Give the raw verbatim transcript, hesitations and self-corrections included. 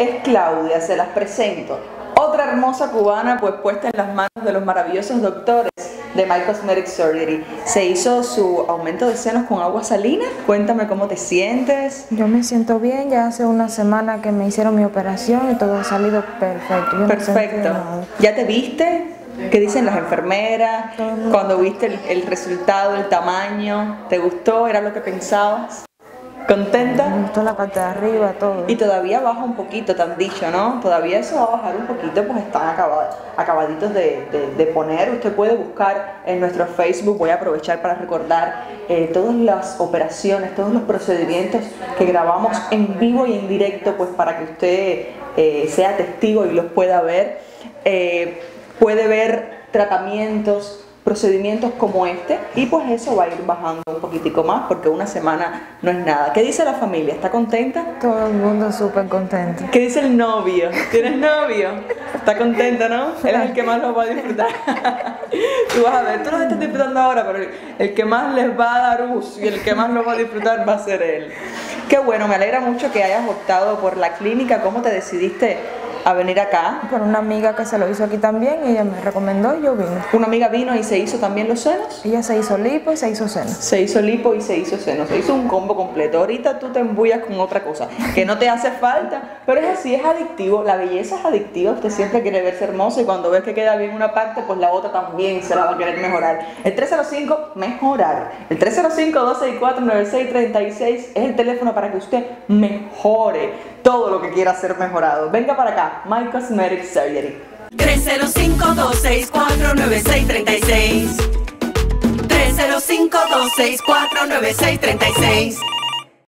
es Claudia, se las presento. Otra hermosa cubana pues puesta en las manos de los maravillosos doctores de My Cosmetic Surgery. Se hizo su aumento de senos con agua salina. Cuéntame cómo te sientes. Yo me siento bien, ya hace una semana que me hicieron mi operación y todo ha salido perfecto. Yo perfecto. No ¿Ya te viste? ¿Qué dicen las enfermeras? Cuando viste el, el resultado, el tamaño, ¿te gustó? ¿Era lo que pensabas? ¿Contenta? Me gustó la parte de arriba, todo. Y todavía baja un poquito, te han dicho, ¿no? Todavía eso va a bajar un poquito, pues están acabado, acabaditos de, de, de poner. Usted puede buscar en nuestro Facebook, voy a aprovechar para recordar eh, todas las operaciones, todos los procedimientos que grabamos en vivo y en directo, pues para que usted eh, sea testigo y los pueda ver. Eh, puede ver tratamientos, procedimientos como este, y pues eso va a ir bajando un poquitico más porque una semana no es nada. ¿Qué dice la familia? ¿Está contenta? Todo el mundo súper contento. ¿Qué dice el novio? ¿Tienes novio? Está contenta, ¿no? Él es el que más lo va a disfrutar. Tú vas a ver, tú los estás disfrutando ahora, pero el que más les va a dar uso y el que más lo va a disfrutar va a ser él. Qué bueno, me alegra mucho que hayas optado por la clínica. ¿Cómo te decidiste a venir acá? Por una amiga que se lo hizo aquí también, ella me recomendó y yo vine. ¿Una amiga vino y se hizo también los senos? Ella se hizo lipo y se hizo senos. Se hizo lipo y se hizo senos, se hizo un combo completo. Ahorita tú te embullas con otra cosa que no te hace falta, pero es así, es adictivo, la belleza es adictiva, usted siempre quiere verse hermoso y cuando ves que queda bien una parte, pues la otra también se la va a querer mejorar. El tres cero cinco, mejorar. El tres cero cinco, dos seis cuatro, nueve seis tres seis es el teléfono para que usted mejore todo lo que quiera ser mejorado. Venga para acá. My Cosmetic Surgery. tres cero cinco, dos seis cuatro, nueve seis tres seis. tres cero cinco, dos seis cuatro, nueve seis tres seis.